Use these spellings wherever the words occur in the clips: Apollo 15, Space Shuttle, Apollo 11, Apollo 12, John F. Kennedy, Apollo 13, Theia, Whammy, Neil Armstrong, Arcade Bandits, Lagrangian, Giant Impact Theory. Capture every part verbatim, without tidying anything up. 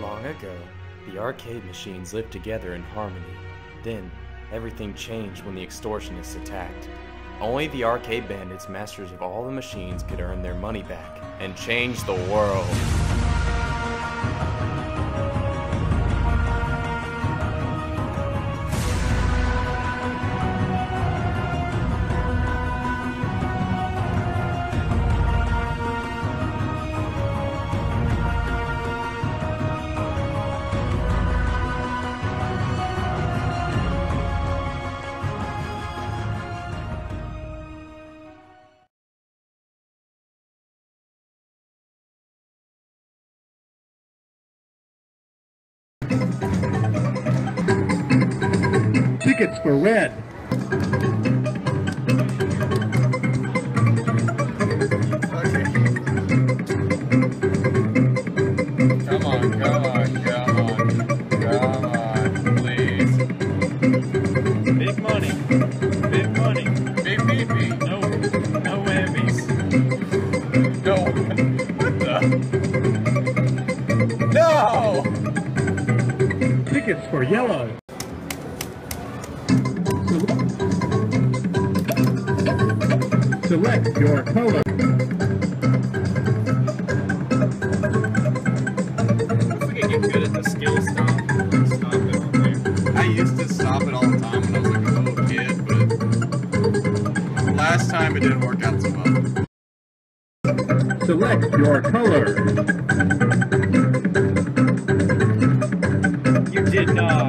Long ago, the arcade machines lived together in harmony. Then, everything changed when the extortionists attacked. Only the Arcade Bandits, masters of all the machines, could earn their money back and change the world. Tickets for red. Come on, come on, come on, come on, please. Big money, big money, big, big, big. No, no whammies. No, what the? No! Tickets for yellow. Select your color. If we can get good at the skill stop, stop it on there. I used to stop it all the time when I was like a little kid, but last time it didn't work out so well. Select your color. You did not.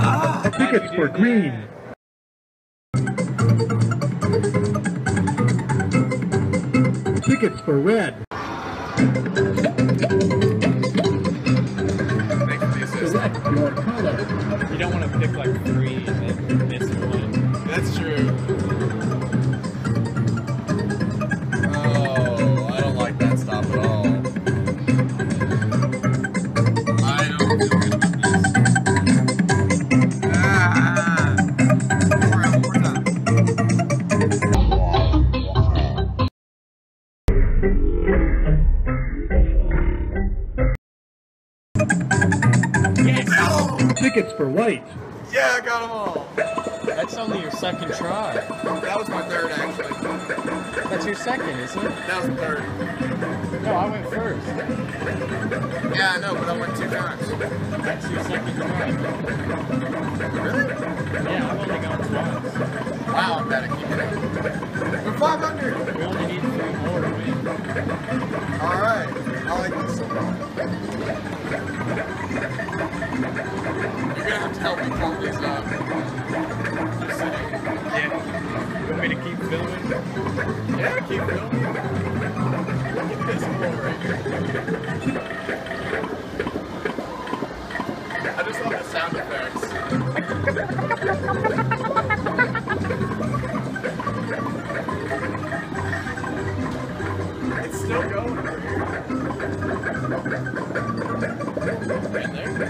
Ah, tickets for green. That. Tickets for red. Select your color. You don't want to pick like three and then miss one. That's true. Oh, I don't like that stop at all. I don't feel good about this. Ah! More out, more time. Tickets for white. Yeah, I got them all. That's only your second try. That was my third, actually. That's your second, isn't it? That was the third. No, I went first. Yeah, I know, but I went two times. That's your second try. Really? Yeah, I've only gone twice. Wow, I'm bad at keeping it. We're five under. We only need three more to win. All right. I like this one. You're gonna have to help me pull this off. Just saying. Yeah. You want me to keep filming? Yeah, keep filming. Look at this one right here. I just love the sound effects. It's still going over here. Right there?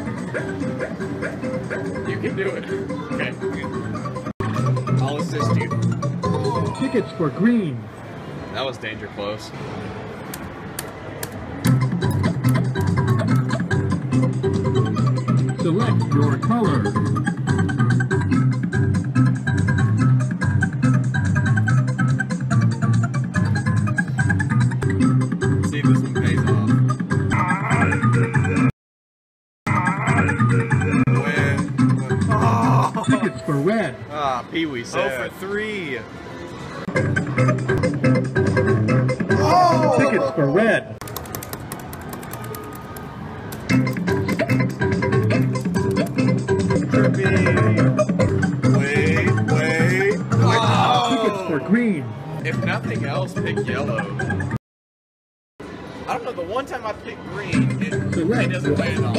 You can do it. Okay. I'll assist you. Tickets for green. That was danger close. Select your color. See if this one pays off. Tickets for red. Ah, Pee-wee said. oh for three. Oh! Tickets for red. Trippy. Wait, wait. Oh. Tickets for green. If nothing else, pick yellow. I don't know, the one time I picked green, it, it doesn't play at all.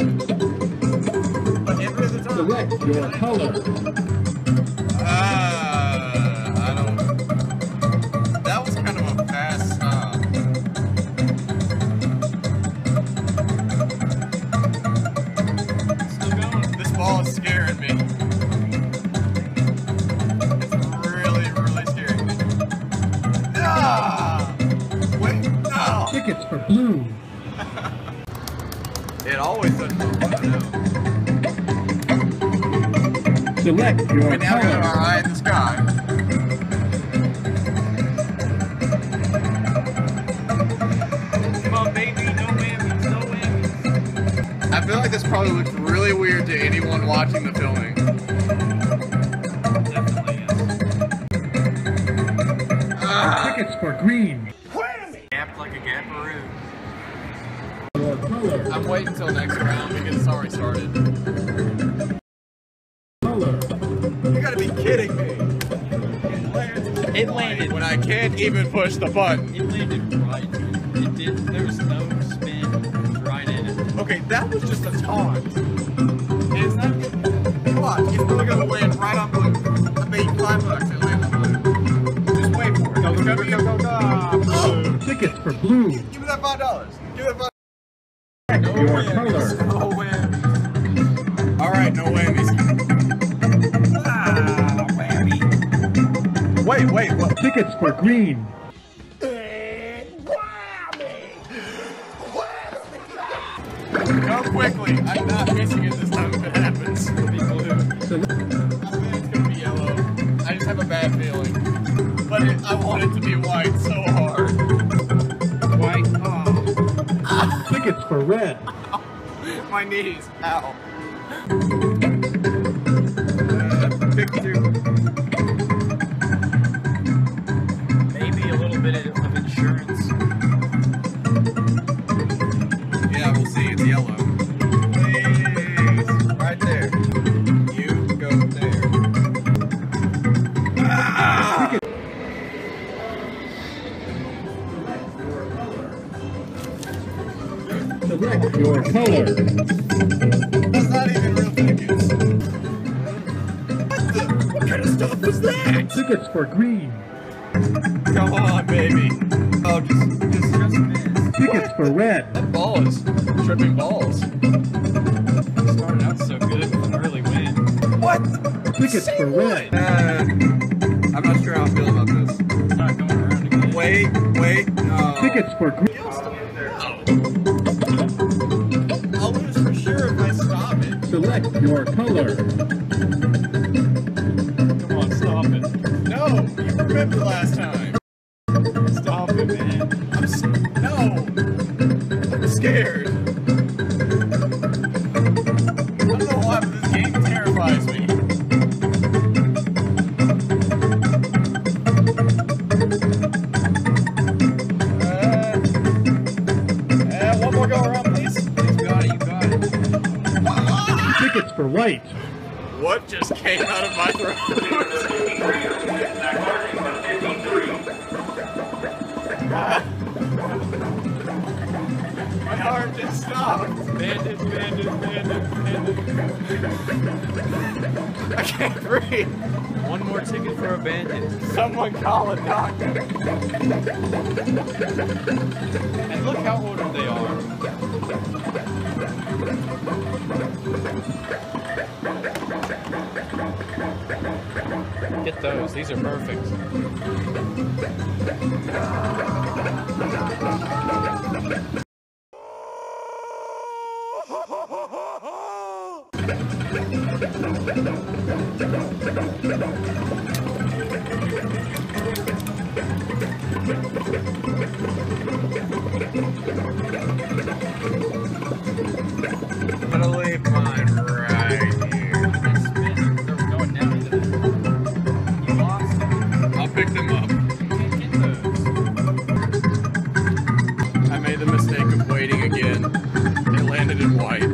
Select your color. Ah, uh, I don't. That was kind of a fast stop. Still going. This ball is scaring me. It's really, really scaring me. Ah! Wait, no! Tickets for blue. It always does. Select your and now we got our eye in the sky. Come on, baby, no whammies, no whammies. I feel like this probably looks really weird to anyone watching the filming. Definitely is. Uh, tickets for green. Whammy! Gapped like a gapperoo. I'm waiting until next round because it's already started. You gotta be kidding me. It landed. It landed. When I can't even push the button. It landed right. It did. There was no spin right in it. Okay, that was just a taunt. Is that good? Watch, it's really gonna land right on blue. I made five bucks. It landed blue. Just wait for it. Go, go, go, go, go, go. Tickets for blue. Give, give me that five dollars. Give it five. No whammies. No whammies. Alright, no whammies. Ah, no whammy. Wait, wait, what? Tickets for green. And whammy! Whammy! Go quickly. I'm not missing it this time if it happens. It'll be blue. I bet it's gonna be yellow. I just have a bad feeling. But it, I want it to be white so hard. White? Oh. Tickets for red. Ow. My knees. Ow. Uh, pick two. Maybe a little bit of insurance. Yeah, we'll see. It's yellow. Please. Right there. You go there. Ah! Select your color. That's not even real tickets. What the? What kind of stuff was that? Tickets for green. Come on, baby. Oh, just, just, just miss. Tickets what? For red. That ball is tripping balls. It started out so good with an early win. What? Tickets Say for what? red. Uh, I'm not sure how I feel about this. It's not going around again. Wait, wait, no. Tickets for green. Oh. Select your color. Come on, stop it. No, you remember last time. Stop it, man. I'm scared. No. I'm scared. I don't know why, but this game terrifies me. Uh, uh, one more go around, please. Please, God, you got it. Tickets for white. What just came out of my throat? My arm just stopped. Bandit, bandit, bandit, bandit. I can't breathe. One more ticket for a bandit. Someone call a doctor. And look how ordered they are. Get those, these are perfect. I'm gonna leave mine right here. They're going down into the middle. You lost them. I'll pick them up. You can't get those. I made the mistake of waiting again. It landed in white.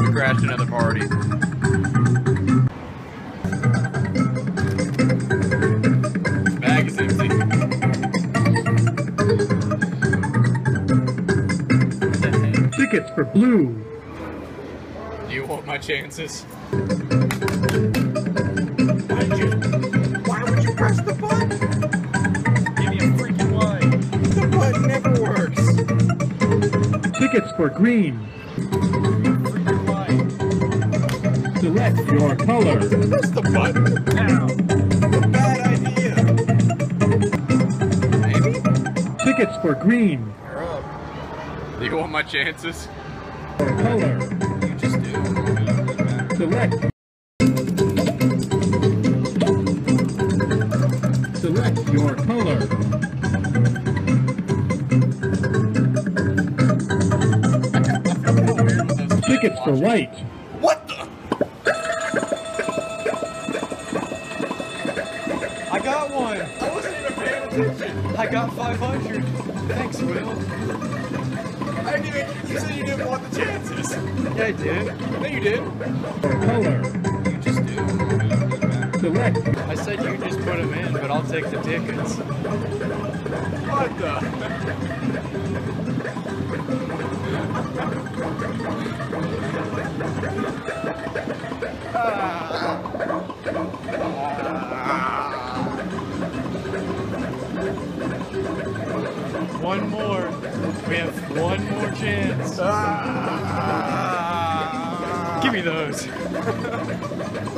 We crashed another party. Bag is empty. Tickets for blue. You want my chances? Why did you? Why would you press the button? Give me a freaking line. The button never works. Tickets for green. Freaking line. Select your color. Press the button. Now. It's a bad idea. Maybe. Tickets for green. You're up. Do you want my chances? or a color. You just do. It Select. Select your color. Tickets for white. What the? I got one. I wasn't even paying attention. I got five hundred. Thanks, Will. I didn't even, you said you didn't want the chances. Yeah, I did. No, you did. Color. You just do. Select. I said you just put them in, but I'll take the tickets. What the? ah. One more. We have one more chance. Ah. Give me those.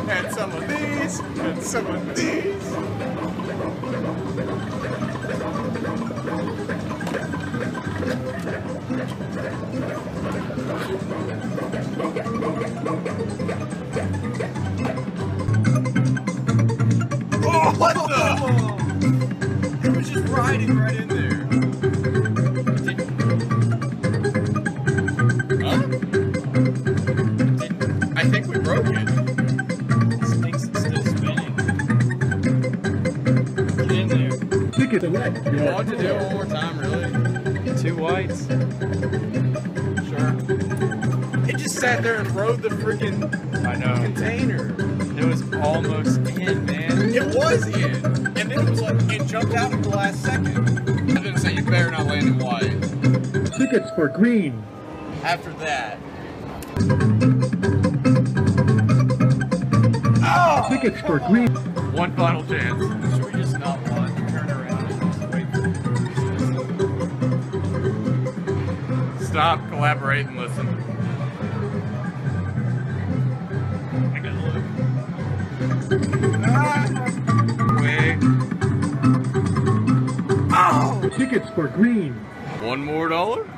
And some of these. And some of these. Oh, what the? It was just riding right in there. You want to do it one more time, really? Two whites? Sure. It just sat there and rode the freaking I know. container. It was almost in, man. It was in. And then it was like, it jumped out at the last second. I didn't say you better not land in white. Tickets for green. After that. Oh! Tickets for green. One final chance. Should we just not want? Stop, collaborate, and listen. I gotta look. Ah! Wait. Oh! Tickets for green. One more dollar?